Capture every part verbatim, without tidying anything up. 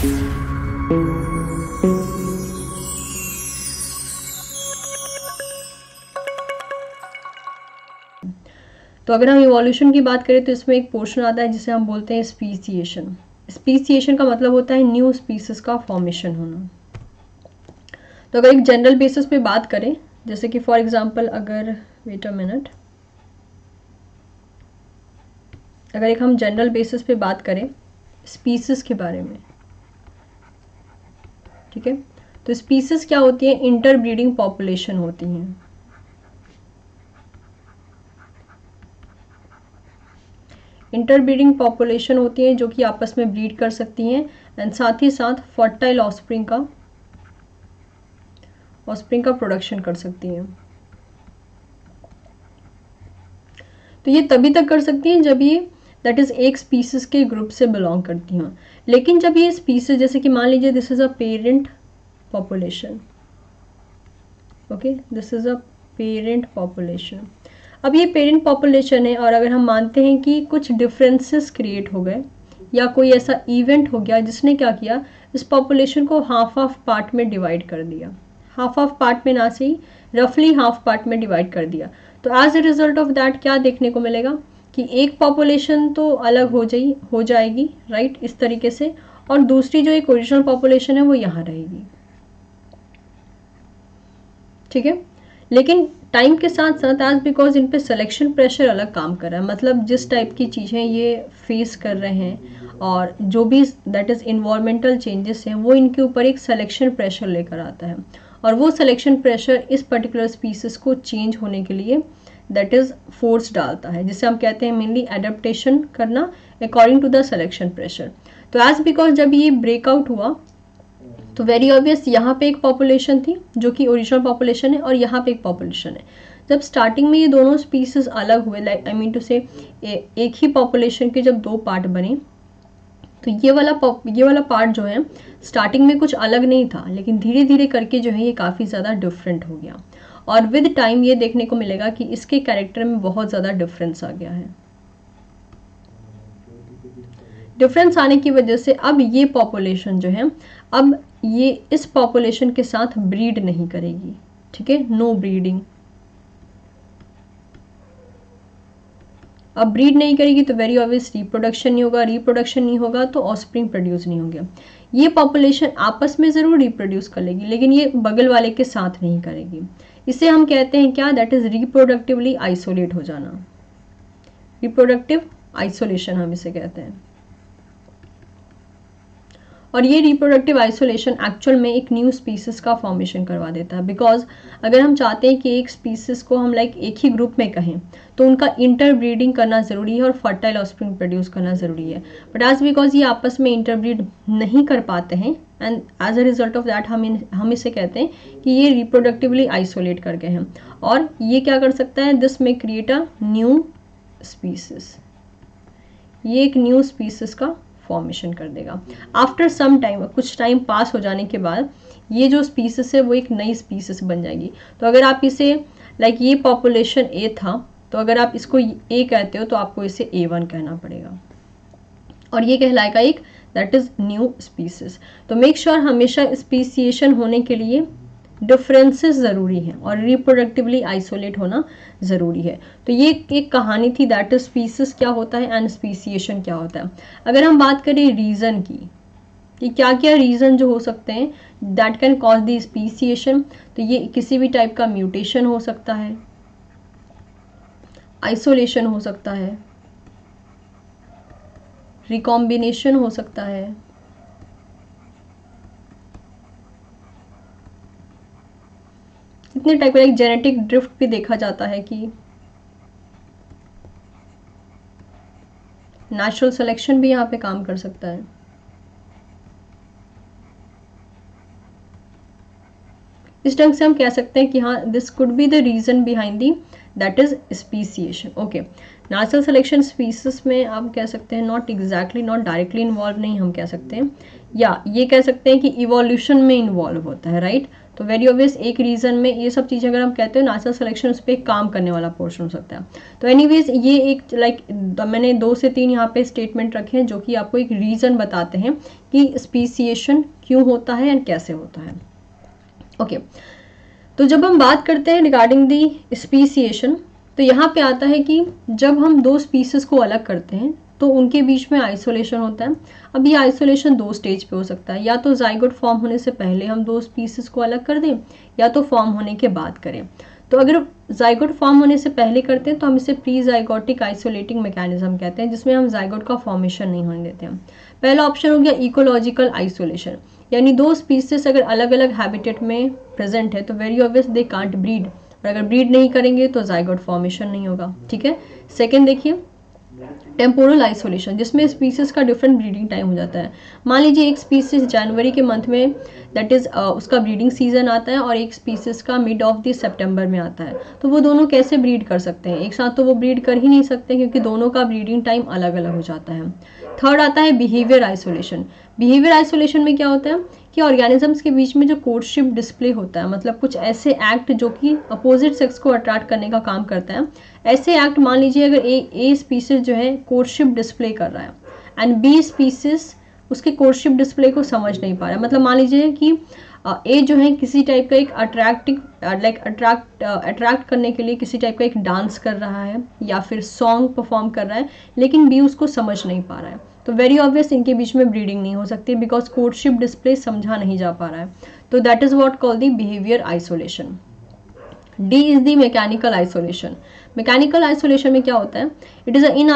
तो अगर हम इवोल्यूशन की बात करें तो इसमें एक पोर्शन आता है जिसे हम बोलते हैं स्पीसिएशन। स्पीसिएशन का मतलब होता है न्यू स्पीसीज का फॉर्मेशन होना। तो अगर एक जनरल बेसिस पे बात करें, जैसे कि फॉर एग्जांपल अगर वेट अ मिनट अगर एक हम जनरल बेसिस पे बात करें स्पीसीज के बारे में, ठीक है, तो स्पीसीज क्या होती है? इंटरब्रीडिंग पॉपुलेशन होती हैं। इंटरब्रीडिंग पॉपुलेशन होती हैं जो कि आपस में ब्रीड कर सकती हैं एंड साथ ही साथ फर्टाइल ऑफस्प्रिंग का ऑफस्प्रिंग का प्रोडक्शन कर सकती हैं। तो ये तभी तक कर सकती हैं जब ये दैट इज एक स्पीसीज के ग्रुप से बिलोंग करती हैं। लेकिन जब ये स्पीसीज, जैसे कि मान लीजिए this is a parent population, okay, this is a parent population. अब ये पेरेंट पॉपुलेशन है और अगर हम मानते हैं कि कुछ डिफरेंसेस क्रिएट हो गए या कोई ऐसा इवेंट हो गया जिसने क्या किया, इस पॉपुलेशन को हाफ हाफ पार्ट में डिवाइड कर दिया, हाफ हाफ पार्ट में ना सही रफली हाफ पार्ट में डिवाइड कर दिया, तो as a result of that क्या देखने को मिलेगा कि एक पॉपुलेशन तो अलग हो जाए हो जाएगी राइट right? इस तरीके से, और दूसरी जो एक ओरिजिनल पॉपुलेशन है वो यहाँ रहेगी, ठीक है। लेकिन टाइम के साथ साथ आज बिकॉज इन पे सिलेक्शन प्रेशर अलग काम कर रहा है, मतलब जिस टाइप की चीज़ें ये फेस कर रहे हैं और जो भी दैट इज़ इन्वायरमेंटल चेंजेस हैं वो इनके ऊपर एक सिलेक्शन प्रेशर लेकर आता है, और वो सिलेक्शन प्रेशर इस पर्टिकुलर स्पीसीज को चेंज होने के लिए दैट इज़ फोर्स डालता है, जिसे हम कहते हैं मेनली एडप्टेशन करना according to the selection pressure. तो एज बिकॉज जब ये ब्रेकआउट हुआ तो वेरी ऑब्वियस यहाँ पे एक पॉपुलेशन थी जो कि ओरिजिनल पॉपुलेशन है और यहाँ पे एक पॉपुलेशन है। जब स्टार्टिंग में ये दोनों स्पीसीज अलग हुए, लाइक आई मीन टू से एक ही पॉपुलेशन के जब दो पार्ट बने, तो ये वाला ये वाला पार्ट जो है स्टार्टिंग में कुछ अलग नहीं था, लेकिन धीरे धीरे करके जो है ये काफ़ी ज़्यादा डिफरेंट हो गया, और विद टाइम ये देखने को मिलेगा कि इसके कैरेक्टर में बहुत ज़्यादा डिफरेंस आ गया है। डिफरेंस आने की वजह से अब ये पॉपुलेशन जो है अब ये इस पॉपुलेशन के साथ ब्रीड नहीं करेगी, ठीक है, नो ब्रीडिंग। अब ब्रीड नहीं करेगी तो वेरी ऑब्वियस रिप्रोडक्शन नहीं होगा, रिप्रोडक्शन नहीं होगा तो ऑफस्प्रिंग प्रोड्यूस नहीं होंगे। ये पॉपुलेशन आपस में ज़रूर रिप्रोड्यूस कर लेगी लेकिन ये बगल वाले के साथ नहीं करेगी। इसे हम कहते हैं क्या, दैट इज़ रिप्रोडक्टिवली आइसोलेट हो जाना, रिप्रोडक्टिव आइसोलेशन हम इसे कहते हैं। और ये रिप्रोडक्टिव आइसोलेशन एक्चुअल में एक न्यू स्पीसीज का फॉर्मेशन करवा देता है, बिकॉज अगर हम चाहते हैं कि एक स्पीसीज को हम लाइक एक ही ग्रुप में कहें तो उनका इंटरब्रीडिंग करना ज़रूरी है और फर्टाइल ऑफस्प्रिंग प्रोड्यूस करना ज़रूरी है, बट एज बिकॉज ये आपस में इंटरब्रीड नहीं कर पाते हैं and as a result of that हम इन हम इसे कहते हैं कि ये रिप्रोडक्टिवली आइसोलेट कर गए हैं, और ये क्या कर सकता है, दिस में क्रिएट अ न्यू स्पीसीज, ये एक न्यू स्पीसीज का फॉर्मेशन कर देगा। आफ्टर सम टाइम, कुछ टाइम पास हो जाने के बाद ये जो स्पीसीज है वो एक नई स्पीसीज बन जाएगी। तो अगर आप इसे लाइक like ये पॉपुलेशन ए था, तो अगर आप इसको ए कहते हो तो आपको इसे ए वन कहना पड़ेगा और ये कहलाएगा एक दैट इज न्यू स्पीसीज। तो मेक श्योर sure हमेशा स्पीसिएशन होने के लिए डिफरेंसेस ज़रूरी हैं और रिप्रोडक्टिवली आइसोलेट होना ज़रूरी है। तो ये एक कहानी थी दैट इज स्पीसीज क्या होता है एंड स्पीसिएशन क्या होता है। अगर हम बात करें रीज़न की कि क्या क्या रीज़न जो हो सकते हैं that can cause the speciation, तो ये किसी भी टाइप का म्यूटेशन हो सकता है, आइसोलेशन हो सकता है, रिकॉम्बिनेशन हो सकता है, इतने टाइप का एक जेनेटिक ड्रिफ्ट भी देखा जाता है कि नेचुरल सिलेक्शन भी यहाँ पे काम कर सकता है। इस ढंग से हम कह सकते हैं कि हाँ this could be the reason behind the that is speciation. Okay, natural selection species में आप कह सकते हैं not exactly not directly involve नहीं हम कह सकते हैं, या ये कह सकते हैं कि इवोल्यूशन में इन्वॉल्व होता है राइट right? तो वेरी ऑब्वियस एक रीज़न में ये सब चीज़ें अगर हम कहते हैं नेचुरल सिलेक्शन उस पर काम करने वाला पोर्शन हो सकता है। तो एनीवेज ये एक लाइक मैंने दो से तीन यहाँ पे स्टेटमेंट रखे हैं जो कि आपको एक रीज़न बताते हैं कि स्पीसिएशन क्यों होता है एंड कैसे होता है। Okay okay. तो जब हम बात करते हैं रिगार्डिंग दी स्पीसिएशन तो यहाँ पे आता है कि जब हम दो स्पीसीज को अलग करते हैं तो उनके बीच में आइसोलेशन होता है। अब ये आइसोलेशन दो स्टेज पे हो सकता है, या तो जाइगोट फॉर्म होने से पहले हम दो स्पीसीज को अलग कर दें या तो फॉर्म होने के बाद करें। तो अगर जाइगोट फॉर्म होने से पहले करते हैं तो हम इसे प्री जाइगोटिक आइसोलेटिंग मैकेनिज्म कहते हैं, जिसमें हम जाइगोट का फॉर्मेशन नहीं होने देते हैं। पहला ऑप्शन हो गया इकोलॉजिकल आइसोलेशन, यानी दो स्पीसीज अगर अलग अलग हैबिटेट में प्रेजेंट है तो very obvious they can't breed, और अगर ब्रीड नहीं करेंगे तो जाइगोट फॉर्मेशन नहीं होगा। ठीक है, सेकेंड देखिए टेम्पोरल आइसोलेशन, जिसमें स्पीसीज का डिफरेंट ब्रीडिंग टाइम हो जाता है। मान लीजिए एक स्पीसीज जनवरी के मंथ में दैट इज उसका ब्रीडिंग सीजन आता है और एक स्पीसीज का मिड ऑफ द सितंबर में आता है, तो वो दोनों कैसे ब्रीड कर सकते हैं एक साथ? तो वो ब्रीड कर ही नहीं सकते क्योंकि दोनों का ब्रीडिंग टाइम अलग अलग हो जाता है। थर्ड आता है बिहेवियर आइसोलेशन। बिहेवियर आइसोलेशन में क्या होता है कि ऑर्गेनिजम्स के बीच में जो कोर्टशिप डिस्प्ले होता है, मतलब कुछ ऐसे एक्ट जो कि अपोजिट सेक्स को अट्रैक्ट करने का काम करता है, ऐसे एक्ट मान लीजिए अगर ए ए स्पीसीज जो है कोर्टशिप डिस्प्ले कर रहा है एंड बी स्पीसीज उसके कोर्टशिप डिस्प्ले को समझ नहीं पा रहा है। मतलब मान लीजिए कि ए जो है किसी टाइप का एक अट्रैक्टिव लाइक अट्रैक्ट अट्रैक्ट करने के लिए किसी टाइप का एक डांस कर रहा है या फिर सॉन्ग परफॉर्म कर रहा है, लेकिन बी उसको समझ नहीं पा रहा है, तो वेरी ऑब्वियस इनके बीच में ब्रीडिंग नहीं हो सकती बिकॉज कोर्टशिप डिस्प्ले समझा नहीं जा पा रहा है। तो that is what called the behaviour isolation. D is the mechanical isolation. Mechanical isolation में क्या होता है? It is in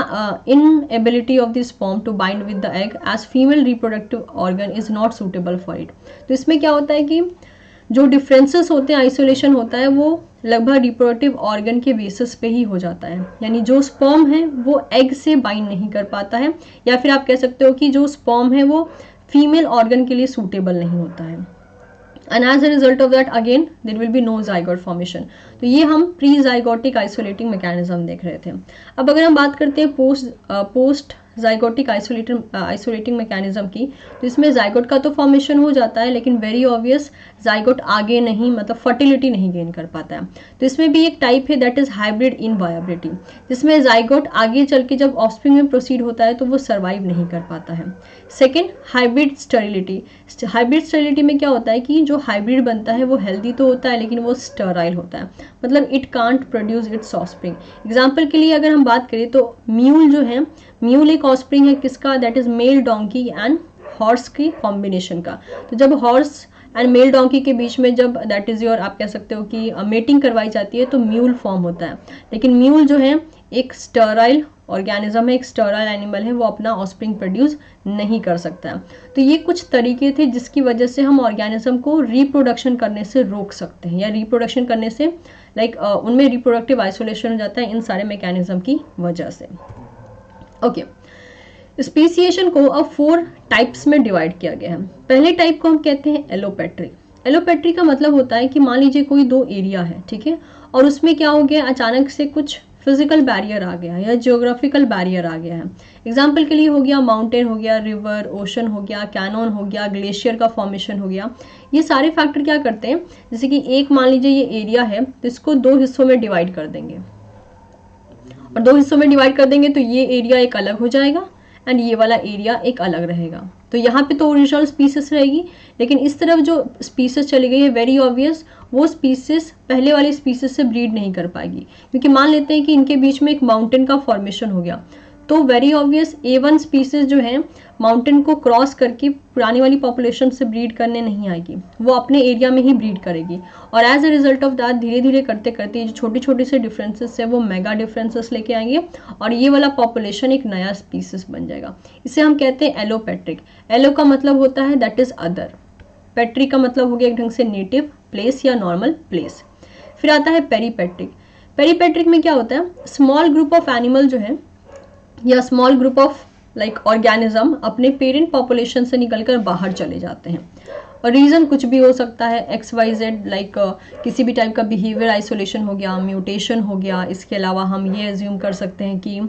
inability of the sperm to bind with the egg as female reproductive organ is not suitable for it. तो इसमें क्या होता है कि जो डिफरेंसेस होते हैं आइसोलेशन होता है वो लगभग रिप्रोडक्टिव ऑर्गन के बेसिस पे ही हो जाता है, यानी जो स्पर्म है वो एग से बाइंड नहीं कर पाता है, या फिर आप कह सकते हो कि जो स्पर्म है वो फीमेल ऑर्गन के लिए सूटेबल नहीं होता है। And as a result of that again there will be no zygote formation. तो ये हम प्री जाइगोटिक आइसोलेटिंग मैकेनिज्म देख रहे थे। अब अगर हम बात करते हैं post post zygotic isolating isolating mechanism की, तो इसमें जाइगोट का तो फॉर्मेशन हो जाता है लेकिन वेरी ऑब्वियस जाइगोट आगे नहीं, मतलब फर्टिलिटी नहीं गेन कर पाता है। तो इसमें भी एक टाइप है दैट इज हाइब्रिड इनवायबिलिटी, जिसमें जाइगोट आगे चल के जब ऑफस्प्रिंग में प्रोसीड होता है तो वो सर्वाइव नहीं कर पाता है। Second hybrid sterility. Hybrid sterility में क्या होता है कि जो हाइब्रिड बनता है वो हेल्दी तो होता है लेकिन वो स्टेराइल होता है, मतलब it can't produce its offspring. Example के लिए अगर हम बात करें तो म्यूल जो है, म्यूल एक ऑफस्प्रिंग है किसका? That is male donkey and horse की कॉम्बिनेशन का। तो जब हॉर्स एंड मेल डोंकी के बीच में जब दैट इज योर आप कह सकते हो कि मेटिंग करवाई जाती है तो म्यूल फॉर्म होता है, लेकिन म्यूल जो है एक स्टेराइल ऑर्गेनिज्म है, एक स्टेराइल एनिमल है, वो अपना ऑफस्प्रिंग प्रोड्यूस नहीं कर सकता है। तो ये कुछ तरीके थे जिसकी वजह से हम ऑर्गेनिज्म को रिप्रोडक्शन करने से रोक सकते हैं, या रिप्रोडक्शन करने से लाइक like, uh, उनमें रिप्रोडक्टिव आइसोलेशन हो जाता है इन सारे मैकेनिज्म की वजह से। Okay okay. स्पीसिएशन को अब फोर टाइप्स में डिवाइड किया गया है। पहले टाइप को हम कहते हैं एलोपेट्री। एलोपेट्री का मतलब होता है कि मान लीजिए कोई दो एरिया है, ठीक है, और उसमें क्या हो गया अचानक से कुछ फिजिकल बैरियर आ गया या जियोग्राफिकल बैरियर आ गया है। एग्जाम्पल के लिए हो गया माउंटेन, हो गया रिवर, ओशन हो गया, कैनोन हो गया, ग्लेशियर का फॉर्मेशन हो गया। ये सारे फैक्टर क्या करते हैं, जैसे कि एक मान लीजिए ये एरिया है तो इसको दो हिस्सों में डिवाइड कर देंगे, और दो हिस्सों में डिवाइड कर देंगे तो ये एरिया एक अलग हो जाएगा एंड ये वाला एरिया एक अलग रहेगा। तो यहाँ पे तो ओरिजिनल स्पीसीज रहेगी, लेकिन इस तरफ जो स्पीसीज चली गई है वेरी ऑब्वियस वो स्पीसीज पहले वाली स्पीसीज से ब्रीड नहीं कर पाएगी, क्योंकि मान लेते हैं कि इनके बीच में एक माउंटेन का फॉर्मेशन हो गया तो very obvious a one species जो है माउंटेन को क्रॉस करके पुरानी वाली पॉपुलेशन से ब्रीड करने नहीं आएगी, वो अपने एरिया में ही ब्रीड करेगी। और as a result of that धीरे धीरे करते करते जो छोटे छोटे से डिफरेंसेस है वो मेगा डिफरेंसेस लेके आएंगे और ये वाला पॉपुलेशन एक नया स्पीसीज बन जाएगा। इसे हम कहते हैं एलोपेट्रिक। एलो का मतलब होता है दैट इज अदर, पेट्रिक का मतलब हो गया एक ढंग से नेटिव प्लेस या नॉर्मल प्लेस। फिर आता है पेरीपेट्रिक। पेरीपेट्रिक में क्या होता है, स्मॉल ग्रुप ऑफ एनिमल जो है या small group of like organism अपने पेरेंट पॉपुलेशन से निकलकर बाहर चले जाते हैं रीज़न कुछ भी हो सकता है एक्स वाई जेड, लाइक किसी भी टाइप का बिहेवियर आइसोलेशन हो गया, म्यूटेशन हो गया। इसके अलावा हम ये एज्यूम कर सकते हैं कि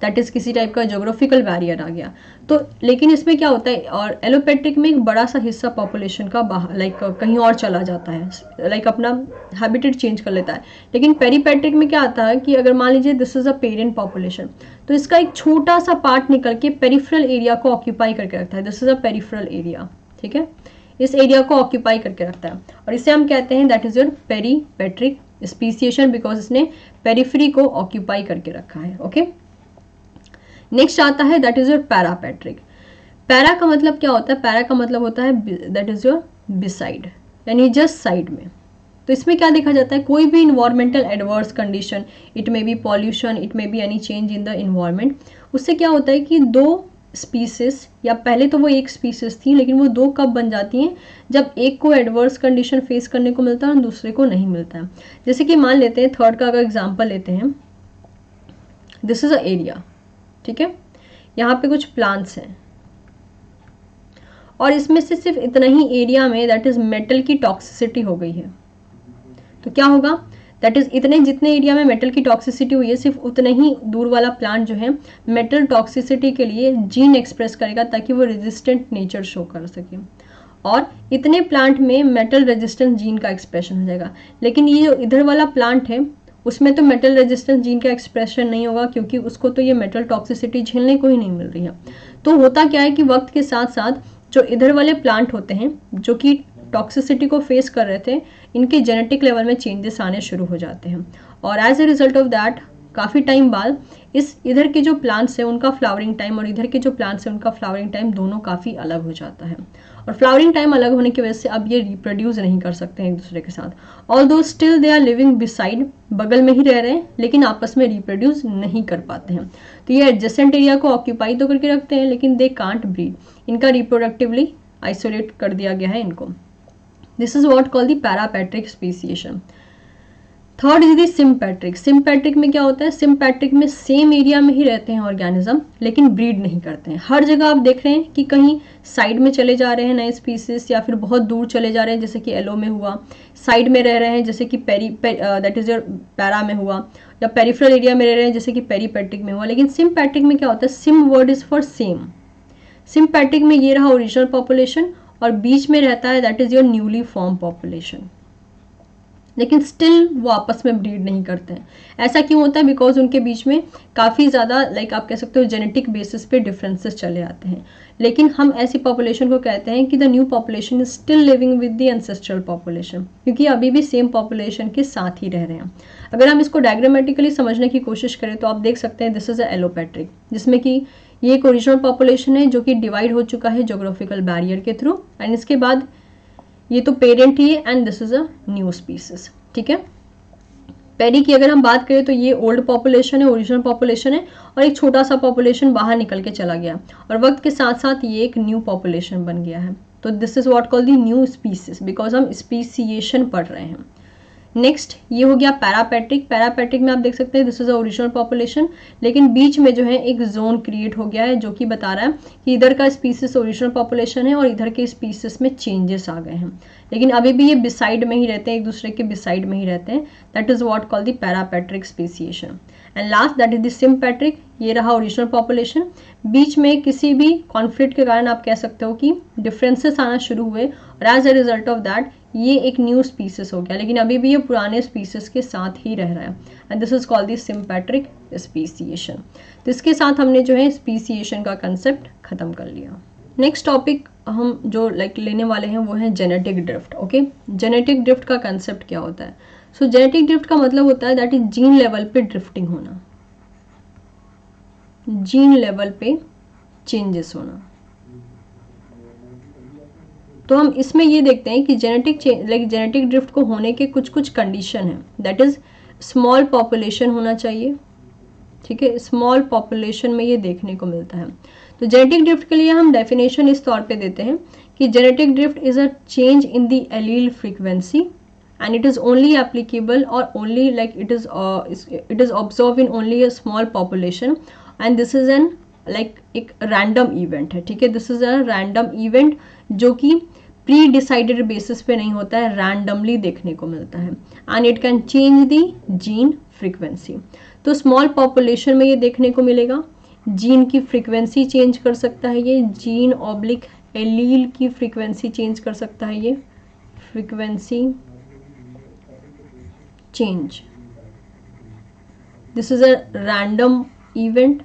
दैट इज़ किसी टाइप का ज्योग्राफिकल बैरियर आ गया। तो लेकिन इसमें क्या होता है, और एलोपैथिक में एक बड़ा सा हिस्सा पॉपुलेशन का लाइक कहीं और चला जाता है, लाइक अपना हैबिटेट चेंज कर लेता है। लेकिन पेरीपैटिक में क्या आता है कि अगर मान लीजिए this is a parent population, तो इसका एक छोटा सा पार्ट निकल के पेरिफेरल एरिया को ऑक्यूपाई करके रखता है। This is a peripheral area, ठीक है, इस एरिया को ऑक्यूपाई करके रखता है और इसे हम कहते हैं that is your peripatric speciation, because इसने पेरीफ्री को ऑक्यूपाई करके रखा है। ओके, नेक्स्ट आता है that is your parapatric. Para का मतलब क्या होता है? पैरा का मतलब होता है दैट इज़ योर बिसाइड, यानी जस्ट साइड में। तो इसमें क्या देखा जाता है, कोई भी environmental adverse condition, it may be pollution, it may be any change in the environment, उससे क्या होता है कि दो स्पीसीज, या पहले तो वो एक स्पीसीज थी, लेकिन वो दो कब बन जाती हैं, जब एक को एडवर्स कंडीशन फेस करने को मिलता है और दूसरे को नहीं मिलता है। जैसे कि मान लेते हैं थर्ड का अगर एग्जाम्पल लेते हैं, दिस इज़ अ एरिया, ठीक है, यहाँ पे कुछ प्लांट्स हैं और इसमें से सिर्फ इतना ही एरिया में दैट इज मेटल की टॉक्सिसिटी हो गई है। तो क्या होगा, दैट इज इतने जितने एरिया में मेटल की टॉक्सिसिटी हुई है, सिर्फ उतने ही दूर वाला प्लांट जो है मेटल टॉक्सिसिटी के लिए जीन एक्सप्रेस करेगा ताकि वो रेजिस्टेंट नेचर शो कर सके, और इतने प्लांट में मेटल रेजिस्टेंस जीन का एक्सप्रेशन हो जाएगा। लेकिन ये जो इधर वाला प्लांट है उसमें तो मेटल रेजिस्टेंस जीन का एक्सप्रेशन नहीं होगा, क्योंकि उसको तो ये मेटल टॉक्सिसिटी झेलने को ही नहीं मिल रही है। तो होता क्या है कि वक्त के साथ साथ जो इधर वाले प्लांट होते हैं जो कि टॉक्सिसिटी को फेस कर रहे थे, इनके जेनेटिक लेवल में चेंजेस आने शुरू हो जाते हैं, और as a result of that काफ़ी टाइम बाद इस इधर के जो प्लांट्स हैं उनका फ्लावरिंग टाइम और इधर के जो प्लांट्स हैं उनका फ्लावरिंग टाइम दोनों काफ़ी अलग हो जाता है, और फ्लावरिंग टाइम अलग होने की वजह से अब ये रिप्रोड्यूस नहीं कर सकते हैं एक दूसरे के साथ। Although still they are living beside, बगल में ही रह रहे हैं, लेकिन आपस में रिप्रोड्यूस नहीं कर पाते हैं। तो ये एडजेसेंट एरिया को ऑक्यूपाई तो करके रखते हैं, लेकिन दे कांट ब्रीड, इनका रिप्रोडक्टिवली आइसोलेट कर दिया गया है इनको। This is what call the parapatric speciation. Third is the sympatric. Sympatric में क्या होता है, सिम्पैट्रिक में सेम एरिया में ही रहते हैं ऑर्गेनिज्म, लेकिन ब्रीड नहीं करते हैं। हर जगह आप देख रहे हैं कि कहीं साइड में चले जा रहे हैं नए स्पीसीज, या फिर बहुत दूर चले जा रहे हैं, जैसे कि एलो में हुआ, साइड में रह रहे हैं जैसे कि peri that is your para में हुआ, या पेरिफेरल एरिया में रह रहे हैं जैसे कि पेरीपैट्रिक में हुआ। लेकिन सिम्पैट्रिक में क्या होता है, sym word is for same. Sympatric में ये रहा ओरिजिनल पॉपुलेशन और बीच में रहता है that is your newly form population, लेकिन स्टिल वो आपस में ब्रीड नहीं करते हैं। ऐसा क्यों होता है, बिकॉज उनके बीच में काफ़ी ज़्यादा लाइक आप कह सकते हो जेनेटिक बेसिस पे डिफरेंसेस चले आते हैं। लेकिन हम ऐसी पॉपुलेशन को कहते हैं कि the new population is still living with the ancestral population, क्योंकि अभी भी सेम पॉपुलेशन के साथ ही रह रहे हैं। अगर हम इसको डायग्रामेटिकली समझने की कोशिश करें तो आप देख सकते हैं दिस इज़ अ एलोपैट्रिक, जिसमें कि ये एक ओरिजिनल पॉपुलेशन है जो कि डिवाइड हो चुका है ज्योग्राफिकल बैरियर के थ्रू, एंड इसके बाद ये तो पेरेंट ही है and this is a new species, ठीक है। पेरी की अगर हम बात करें तो ये ओल्ड पॉपुलेशन है, ओरिजिनल पॉपुलेशन है, और एक छोटा सा पॉपुलेशन बाहर निकल के चला गया और वक्त के साथ साथ ये एक न्यू पॉपुलेशन बन गया है। तो this is what called the new species, because हम स्पीसिएशन पढ़ रहे हैं। नेक्स्ट ये हो गया पैरापैट्रिक। पैरापैट्रिक में आप देख सकते हैं this is a original population, लेकिन बीच में जो है एक जोन क्रिएट हो गया है जो कि बता रहा है कि इधर का स्पीसीज ओरिजिनल पॉपुलेशन है और इधर के स्पीसीज में चेंजेस आ गए हैं, लेकिन अभी भी ये बिसाइड में ही रहते हैं, एक दूसरे के बिसाइड में ही रहते हैं। That is what called the parapatric speciation. And last that is the sympatric. ये रहा ओरिजिनल पॉपुलेशन, बीच में किसी भी कॉन्फ्लिक्ट के कारण आप कह सकते हो कि डिफरेंसेस आना शुरू हुए और as a result of that ये एक न्यू स्पीसीज हो गया, लेकिन अभी भी ये पुराने स्पीसीज के साथ ही रह रहा है, and this is called the sympatric speciation. तो इसके साथ हमने जो है स्पीसिएशन का कंसेप्ट खत्म कर लिया। नेक्स्ट टॉपिक हम जो लाइक लेने वाले हैं वो है genetic drift. Okay, genetic drift का कंसेप्ट क्या होता है? सो जेनेटिक ड्रिफ्ट का मतलब होता है दैट इज जीन लेवल पे ड्रिफ्टिंग होना, जीन लेवल पे चेंजेस होना। तो हम इसमें ये देखते हैं कि जेनेटिक लाइक जेनेटिक ड्रिफ्ट को होने के कुछ कुछ कंडीशन है। दैट इज स्मॉल पॉपुलेशन होना चाहिए, ठीक है, स्मॉल पॉपुलेशन में ये देखने को मिलता है। तो जेनेटिक ड्रिफ्ट के लिए हम डेफिनेशन इस तौर पे देते हैं कि genetic drift is a change in the allele frequency and it is only applicable or only like it is uh, it is observed in only a small population, and this is an like एक random event है, ठीक है, this is a random event जो कि pre decided basis पे नहीं होता है, रैंडमली देखने को मिलता है, and it can change the gene frequency. तो स्मॉल पॉपुलेशन में ये देखने को मिलेगा, जीन की फ्रीक्वेंसी चेंज कर सकता है ये, जीन ऑब्लिक एलील की फ्रीक्वेंसी चेंज कर सकता है ये, frequency change. This is a random event,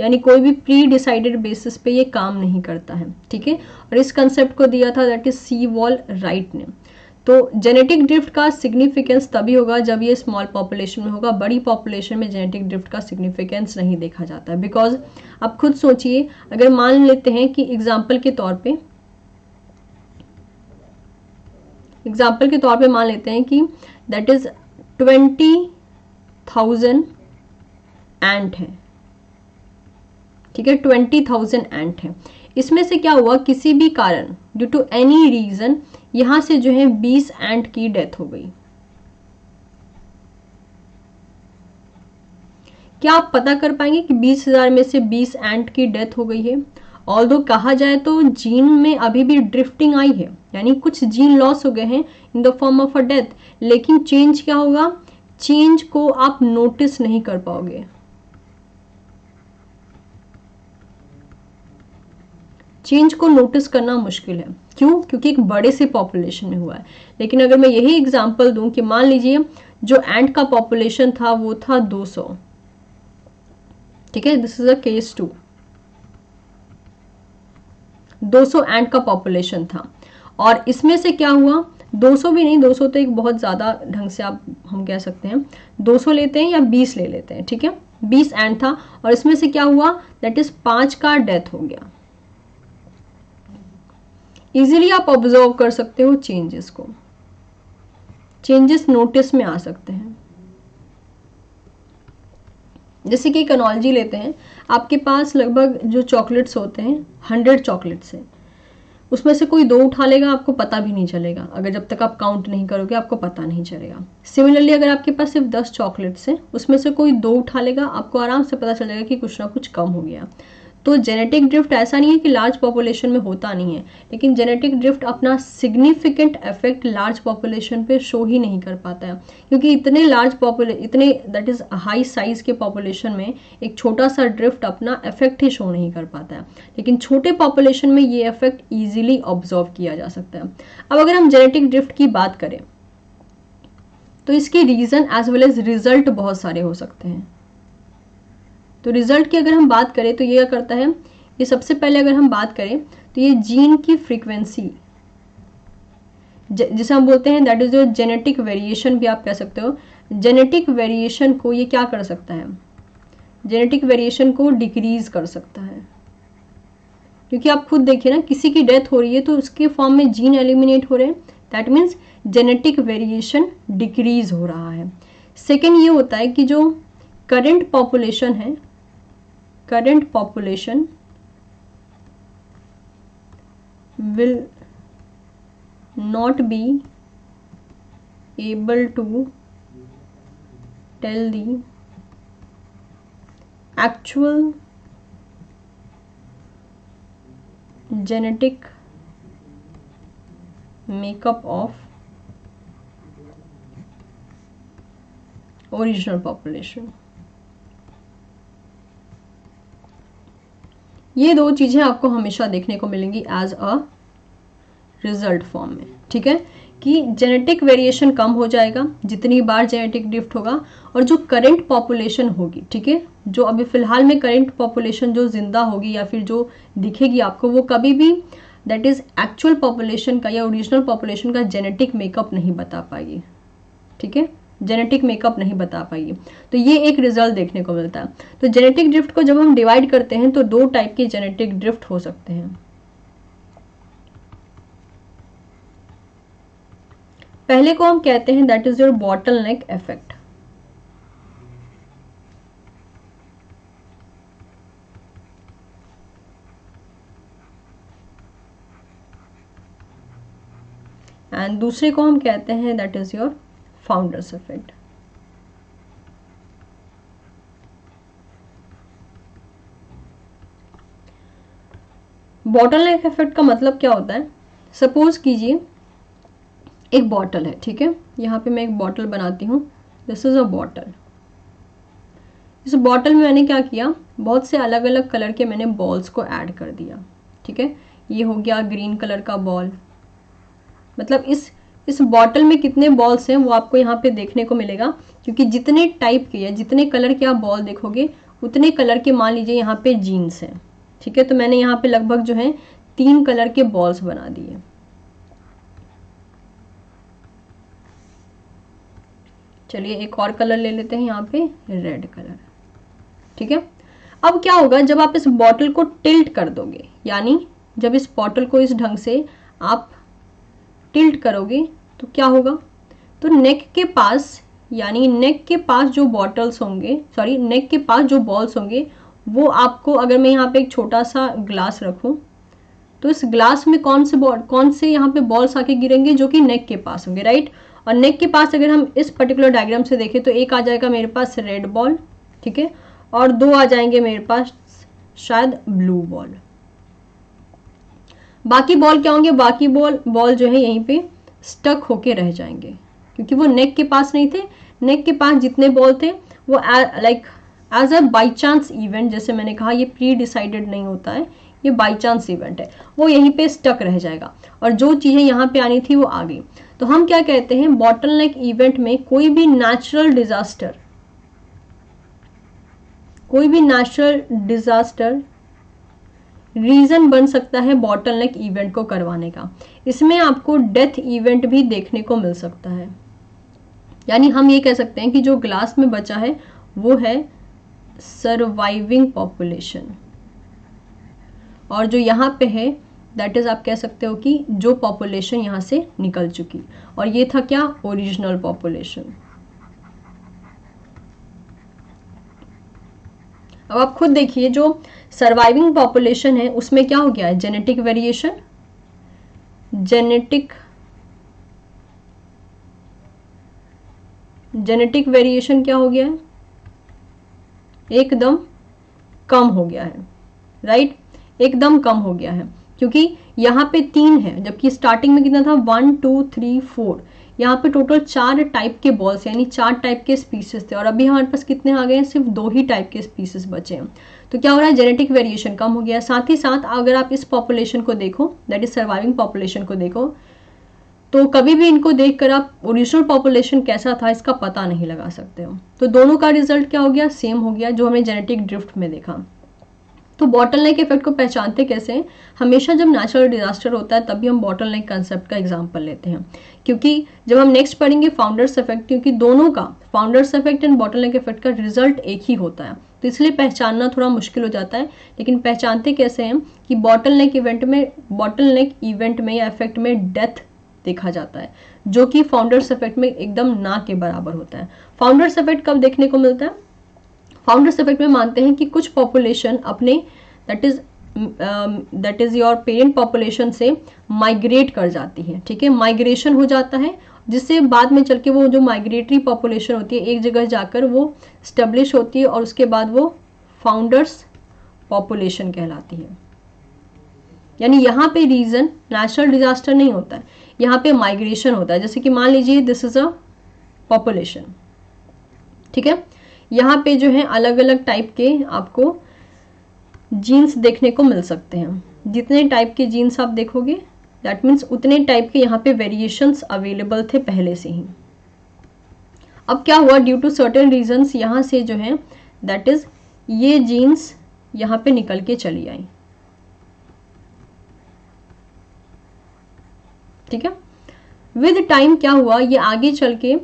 यानी कोई भी प्री डिसाइडेड बेसिस पे ये काम नहीं करता है. ठीक है, और इस कंसेप्ट को दिया था that is Sewall Wright ने. तो जेनेटिक ड्रिफ्ट का सिग्निफिकेंस तभी होगा जब ये स्मॉल पॉपुलेशन में होगा, बड़ी पॉपुलेशन में जेनेटिक ड्रिफ्ट का सिग्निफिकेंस नहीं देखा जाता है. बिकॉज आप खुद सोचिए, अगर मान लेते हैं कि एग्जाम्पल के तौर पे एग्जाम्पल के तौर पे मान लेते हैं कि that is twenty thousand ant है. ठीक है, ट्वेंटी थाउजेंड एंट है. इसमें से क्या हुआ, किसी भी कारण, ड्यू टू एनी रीजन, यहाँ से जो है बीस एंट की डेथ हो गई. क्या आप पता कर पाएंगे कि बीस हजार में से बीस एंट की डेथ हो गई है? ऑल्दो कहा जाए तो जीन में अभी भी ड्रिफ्टिंग आई है, यानी कुछ जीन लॉस हो गए हैं in the form of a death, लेकिन चेंज क्या होगा, चेंज को आप नोटिस नहीं कर पाओगे. चेंज को नोटिस करना मुश्किल है. क्यों? क्योंकि एक बड़े से पॉपुलेशन में हुआ है. लेकिन अगर मैं यही एग्जांपल दूं कि मान लीजिए जो एंट का पॉपुलेशन था वो था दो सौ. ठीक है, this is a case two. दो सौ एंट का पॉपुलेशन था, और इसमें से क्या हुआ, दो सौ भी नहीं, दो सौ तो एक बहुत ज़्यादा ढंग से आप हम कह सकते हैं, दो सौ लेते हैं या बीस ले लेते हैं. ठीक है, बीस एंट था, और इसमें से क्या हुआ, दैट इज पाँच का डेथ हो गया. इजीली आप ऑब्जर्व कर सकते हो चेंजेस को, चेंजेस नोटिस में आ सकते हैं. जैसे कि एक एनालॉजी लेते हैं, आपके पास लगभग जो चॉकलेट्स होते हैं, हंड्रेड चॉकलेट्स हैं, उसमें से कोई दो उठा लेगा, आपको पता भी नहीं चलेगा. अगर जब तक आप काउंट नहीं करोगे आपको पता नहीं चलेगा. सिमिलरली अगर आपके पास सिर्फ दस चॉकलेट्स हैं, उसमें से कोई दो उठा लेगा, आपको आराम से पता चलेगा कि कुछ ना कुछ कम हो गया. तो जेनेटिक ड्रिफ्ट ऐसा नहीं है कि लार्ज पॉपुलेशन में होता नहीं है, लेकिन जेनेटिक ड्रिफ्ट अपना सिग्निफिकेंट इफेक्ट लार्ज पॉपुलेशन पे शो ही नहीं कर पाता है, क्योंकि इतने लार्ज पॉपुले इतने दैट इज हाई साइज के पॉपुलेशन में एक छोटा सा ड्रिफ्ट अपना इफेक्ट ही शो नहीं कर पाता है. लेकिन छोटे पॉपुलेशन में ये इफेक्ट ईजिली ऑब्जर्व किया जा सकता है. अब अगर हम जेनेटिक ड्रिफ्ट की बात करें तो इसके reason as well as result बहुत सारे हो सकते हैं. तो रिजल्ट की अगर हम बात करें तो ये क्या करता है, ये सबसे पहले अगर हम बात करें तो ये जीन की फ्रीक्वेंसी, जिसे हम बोलते हैं that is your genetic variation भी आप कह सकते हो, जेनेटिक वेरिएशन को ये क्या कर सकता है, जेनेटिक वेरिएशन को डिक्रीज कर सकता है. क्योंकि आप खुद देखिए ना, किसी की डेथ हो रही है तो उसके फॉर्म में जीन एलिमिनेट हो रहे हैं, that means genetic variation decrease हो रहा है. सेकेंड ये होता है कि जो करंट पॉपुलेशन है, current population will not be able to tell the actual genetic makeup of original population. ये दो चीजें आपको हमेशा देखने को मिलेंगी एज अ रिजल्ट फॉर्म में. ठीक है, कि जेनेटिक वेरिएशन कम हो जाएगा जितनी बार जेनेटिक ड्रिफ्ट होगा, और जो करंट पॉपुलेशन होगी, ठीक है, जो अभी फिलहाल में करंट पॉपुलेशन जो जिंदा होगी या फिर जो दिखेगी आपको, वो कभी भी दैट इज एक्चुअल पॉपुलेशन का या ओरिजिनल पॉपुलेशन का जेनेटिक मेकअप नहीं बता पाएगी. ठीक है, जेनेटिक मेकअप नहीं बता पाएगी. तो ये एक रिजल्ट देखने को मिलता है. तो जेनेटिक ड्रिफ्ट को जब हम डिवाइड करते हैं तो दो टाइप के जेनेटिक ड्रिफ्ट हो सकते हैं. पहले को हम कहते हैं that is your bottleneck effect. And दूसरे को हम कहते हैं that is your founders effect. Bottleneck effect का मतलब क्या होता है? सपोज कीजिए एक बॉटल है, ठीक है, यहाँ पे मैं एक बॉटल बनाती हूँ, दिस इज अ बॉटल। इस बॉटल में मैंने क्या किया, बहुत से अलग अलग कलर के मैंने बॉल्स को ऐड कर दिया, ठीक है। ये हो गया ग्रीन कलर का बॉल, मतलब इस इस बॉटल में कितने बॉल्स हैं वो आपको यहाँ पे देखने को मिलेगा, क्योंकि जितने टाइप के या जितने कलर के आप बॉल देखोगे उतने कलर के मान लीजिए यहाँ पे जीन्स हैं, ठीक है। तो मैंने यहाँ पे लगभग जो है तीन कलर के बॉल्स बना दिए, चलिए एक और कलर ले लेते हैं यहाँ पे रेड कलर, ठीक है। अब क्या होगा, जब आप इस बॉटल को टिल्ट कर दोगे, यानी जब इस बॉटल को इस ढंग से आप टिल्ट करोगे तो क्या होगा, तो नेक के पास यानी नेक के पास जो बॉटल्स होंगे, सॉरी नेक के पास जो बॉल्स होंगे वो आपको, अगर मैं यहाँ पे एक छोटा सा ग्लास रखूँ तो इस ग्लास में कौन से बॉल कौन से यहाँ पे बॉल्स आके गिरेंगे जो कि नेक के पास होंगे, राइट। और नेक के पास अगर हम इस पर्टिकुलर डायग्राम से देखें तो एक आ जाएगा मेरे पास रेड बॉल, ठीक है, और दो आ जाएंगे मेरे पास शायद ब्लू बॉल। बाकी बॉल क्या होंगे, बाकी बॉल बॉल जो है यहीं पे स्टक होके रह जाएंगे, क्योंकि वो नेक के पास नहीं थे। नेक के पास जितने बॉल थे वो like as a by chance event, जैसे मैंने कहा ये प्री डिसाइडेड नहीं होता है, ये बाई चांस इवेंट है, वो यहीं पे स्टक रह जाएगा और जो चीज़ें यहाँ पे आनी थी वो आ गई। तो हम क्या कहते हैं, बॉटल नेक इवेंट में कोई भी नेचुरल डिजास्टर कोई भी नेचुरल डिजास्टर रीजन बन सकता है बॉटल नेक इवेंट को करवाने का। इसमें आपको डेथ इवेंट भी देखने को मिल सकता है, यानी हम ये कह सकते हैं कि जो ग्लास में बचा है वो है सर्वाइविंग पॉपुलेशन, और जो यहाँ पे है दैट इज आप कह सकते हो कि जो पॉपुलेशन यहाँ से निकल चुकी, और ये था क्या, ओरिजिनल पॉपुलेशन। अब आप खुद देखिए जो सर्वाइविंग पॉपुलेशन है उसमें क्या हो गया है, genetic variation, genetic genetic variation क्या हो गया है, एकदम कम हो गया है, राइट, एकदम कम हो गया है, क्योंकि यहाँ पे तीन है जबकि स्टार्टिंग में कितना था, वन टू थ्री फोर, यहाँ पे टोटल चार टाइप के बॉल्स यानी चार टाइप के स्पीसीज थे, और अभी हमारे पास कितने आ गए हैं, सिर्फ दो ही टाइप के स्पीसीज बचे हैं। तो क्या हो रहा है, जेनेटिक वेरिएशन कम हो गया। साथ ही साथ अगर आप इस पॉपुलेशन को देखो, दैट इज सर्वाइविंग पॉपुलेशन को देखो, तो कभी भी इनको देखकर आप ओरिजिनल पॉपुलेशन कैसा था इसका पता नहीं लगा सकते हो। तो दोनों का रिजल्ट क्या हो गया, सेम हो गया, जो हमें जेनेटिक ड्रिफ्ट में देखा। तो बॉटलनेक इफेक्ट को पहचानते कैसे, हमेशा जब नेचुरल डिजास्टर होता है तभी हम बॉटलनेक कंसेप्ट का एग्जांपल लेते हैं, क्योंकि जब हम नेक्स्ट पढ़ेंगे फाउंडर्स इफेक्ट, क्योंकि दोनों का, founders effect and bottleneck effect का रिजल्ट एक ही होता है, तो इसलिए पहचानना थोड़ा मुश्किल हो जाता है। लेकिन पहचानते कैसे हैं कि बॉटलनेक इवेंट में बॉटलनेक इवेंट में या इफेक्ट में डेथ देखा जाता है, जो कि फाउंडर्स इफेक्ट में एकदम ना के बराबर होता है। फाउंडर्स इफेक्ट कब देखने को मिलता है, फाउंडर्स इफेक्ट में मानते हैं कि कुछ पॉपुलेशन अपने that is that is your parent population से माइग्रेट कर जाती है, ठीक है, माइग्रेशन हो जाता है, जिससे बाद में चल के वो जो माइग्रेटरी पॉपुलेशन होती है एक जगह जाकर वो स्टेब्लिश होती है और उसके बाद वो फाउंडर्स पॉपुलेशन कहलाती है। यानी यहाँ पे रीजन नेचुरल डिजास्टर नहीं होता है, यहाँ पे माइग्रेशन होता है, जैसे कि मान लीजिए दिस इज अ पॉपुलेशन, ठीक है, यहाँ पे जो है अलग अलग टाइप के आपको जीन्स देखने को मिल सकते हैं। जितने टाइप के जीन्स आप देखोगे दैट मीन्स उतने टाइप के यहाँ पे वेरिएशंस अवेलेबल थे पहले से ही। अब क्या हुआ, ड्यू टू सर्टेन रीजंस यहाँ से जो है दैट इज ये जीन्स यहाँ पे निकल के चली आई, ठीक है। विद टाइम क्या हुआ, ये आगे चल के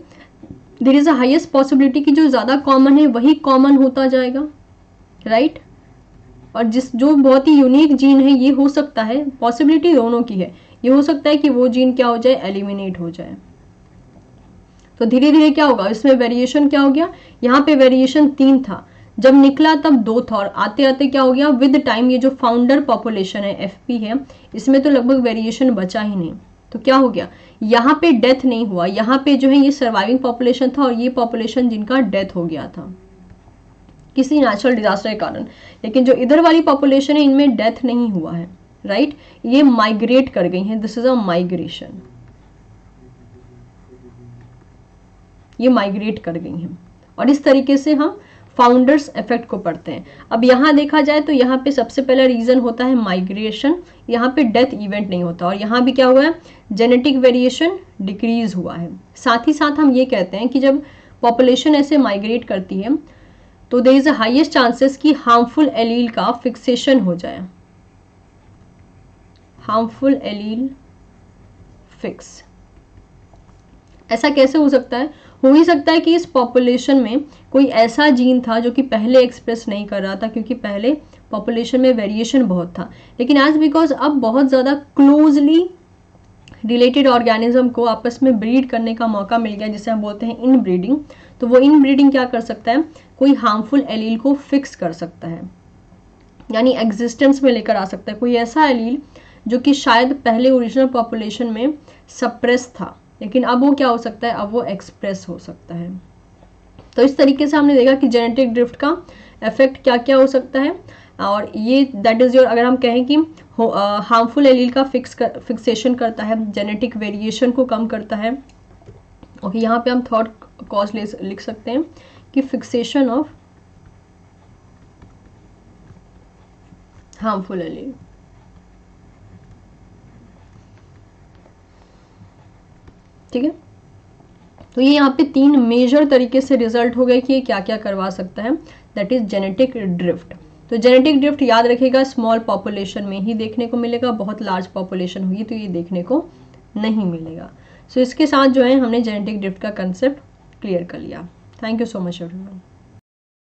there is a highest possibility कि जो ज़्यादा कॉमन है वही कॉमन होता जाएगा, राइट right? और जिस जो बहुत ही यूनिक जीन है, ये हो सकता है, पॉसिबिलिटी दोनों की है, ये हो सकता है कि वो जीन क्या हो जाए, एलिमिनेट हो जाए। तो धीरे धीरे क्या होगा, इसमें वेरिएशन क्या हो गया, यहाँ पे वेरिएशन तीन था, जब निकला तब दो था, और आते आते क्या हो गया, विद टाइम ये जो फाउंडर पॉपुलेशन है एफ पी है, इसमें तो लगभग वेरिएशन बचा ही नहीं। तो क्या हो गया, यहाँ पे डेथ नहीं हुआ, यहाँ पे जो है ये सर्वाइविंग पॉपुलेशन था और ये पॉपुलेशन जिनका डेथ हो गया था किसी नेचुरल डिजास्टर के कारण, लेकिन जो इधर वाली पॉपुलेशन है इनमें डेथ नहीं हुआ है, राइट right? ये माइग्रेट कर गई हैं, दिस इज अ माइग्रेशन, ये माइग्रेट कर गई हैं। और इस तरीके से हम फाउंडर्स इफेक्ट को पढ़ते हैं। अब यहाँ देखा जाए तो यहाँ पे सबसे पहला रीजन होता है माइग्रेशन, यहाँ पे डेथ इवेंट नहीं होता, और यहाँ भी क्या हुआ है, जेनेटिक वेरिएशन डिक्रीज हुआ है। साथ ही साथ हम ये कहते हैं कि जब पॉपुलेशन ऐसे माइग्रेट करती है तो there is a highest chances कि हार्मफुल एलील का फिक्सेशन हो जाए, हार्मफुल एलील फिक्स। ऐसा कैसे हो सकता है? हो ही सकता है कि इस पॉपुलेशन में कोई ऐसा जीन था जो कि पहले एक्सप्रेस नहीं कर रहा था, क्योंकि पहले पॉपुलेशन में वेरिएशन बहुत था, लेकिन एज बिकॉज अब बहुत ज़्यादा क्लोजली रिलेटेड ऑर्गेनिज्म को आपस में ब्रीड करने का मौका मिल गया, जिसे हम बोलते हैं इन ब्रीडिंग। तो वो इन ब्रीडिंग क्या कर सकता है, कोई हार्मफुल एलील को फिक्स कर सकता है, यानी एग्जिस्टेंस में लेकर आ सकता है कोई ऐसा एलील जो कि शायद पहले ओरिजिनल पॉपुलेशन में सप्रेस था, लेकिन अब वो क्या हो सकता है, अब वो एक्सप्रेस हो सकता है। तो इस तरीके से हमने देखा कि जेनेटिक ड्रिफ्ट का इफेक्ट क्या क्या हो सकता है, और ये दैट इज योर, अगर हम कहें कि हार्मफुल एलील का फिक्स कर, फिक्सेशन करता है, जेनेटिक वेरिएशन को कम करता है। और यहाँ पे हम थर्ड कॉज लिख सकते हैं कि फिक्सेशन ऑफ हार्मफुल एलील। ठीक है, तो ये यहाँ पे तीन मेजर तरीके से रिजल्ट हो गए कि ये क्या क्या करवा सकता है, दैट इज जेनेटिक ड्रिफ्ट। तो जेनेटिक ड्रिफ्ट याद रखिएगा स्मॉल पॉपुलेशन में ही देखने को मिलेगा, बहुत लार्ज पॉपुलेशन होगी तो ये देखने को नहीं मिलेगा। सो so, इसके साथ जो है हमने जेनेटिक ड्रिफ्ट का कंसेप्ट क्लियर कर लिया। Thank you so much everyone.